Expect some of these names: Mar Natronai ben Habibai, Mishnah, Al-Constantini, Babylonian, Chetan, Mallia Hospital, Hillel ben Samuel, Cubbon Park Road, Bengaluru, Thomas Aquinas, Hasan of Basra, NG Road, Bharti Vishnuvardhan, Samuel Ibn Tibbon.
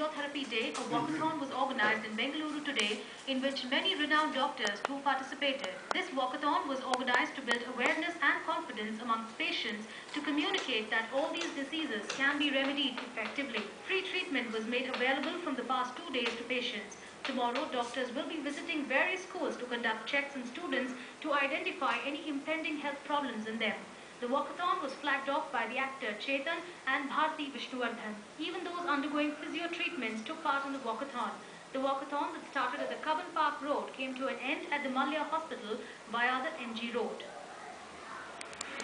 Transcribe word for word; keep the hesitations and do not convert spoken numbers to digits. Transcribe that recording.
Physiotherapy Day, a walkathon was organized in Bengaluru today, in which many renowned doctors who participated. This walkathon was organized to build awareness and confidence amongst patients to communicate that all these diseases can be remedied effectively. Free treatment was made available from the past two days to patients. Tomorrow, doctors will be visiting various schools to conduct checks on students to identify any impending health problems in them. The walkathon was flagged off by the actor Chetan and Bharti Vishnuvardhan. Even those undergoing physio treatments took part in the walkathon. The walkathon that started at the Cubbon Park Road came to an end at the Mallia Hospital via the N G Road.